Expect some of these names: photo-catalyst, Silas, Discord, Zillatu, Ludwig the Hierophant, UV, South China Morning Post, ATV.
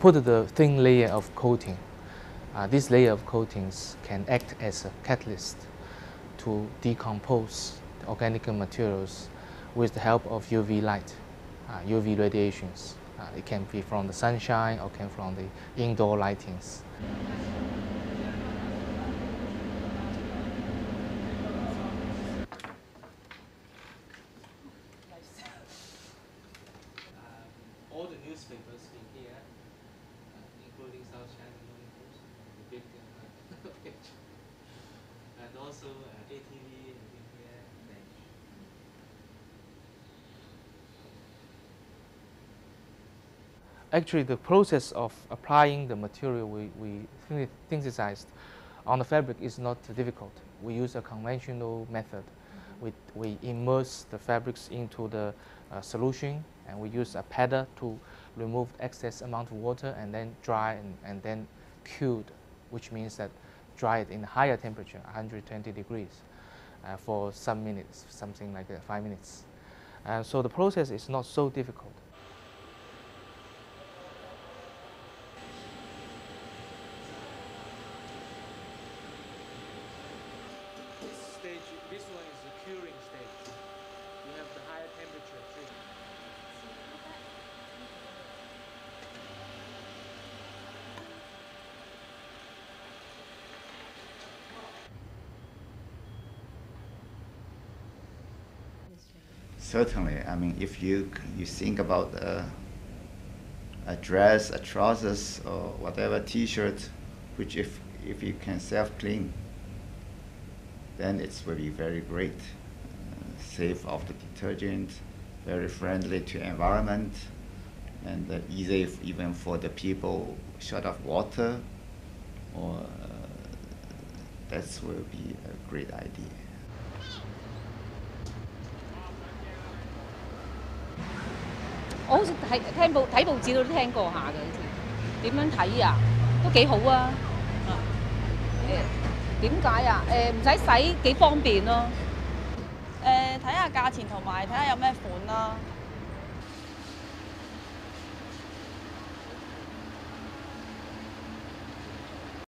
put the thin layer of coating. This layer of coatings can act as a catalyst to decompose the organic materials with the help of UV light, UV radiations. It can be from the sunshine or can from the indoor lightings. All the newspapers in here, including South China Morning Post, the big picture, and also ATV in here. Actually, the process of applying the material we synthesized on the fabric is not difficult. We use a conventional method. We immerse the fabrics into the solution, and we use a paddle to remove excess amount of water and then dry and then cooled, which means that dry it in higher temperature, 120 degrees, for some minutes, something like 5 minutes. So the process is not so difficult. This one is the curing stage. You have the higher temperature too. Certainly, I mean, if you think about a dress, a trousers, or whatever T-shirt, which if you can self-clean, then it's really very great, safe of the detergent, very friendly to environment, and easy even for the people short of water. Or that will be a great idea. Tôi thấy報紙都聽過下嘅，點樣睇啊？都幾好啊！ 點解啊？唔使洗幾方便咯。睇下價錢同埋睇下有咩款啦。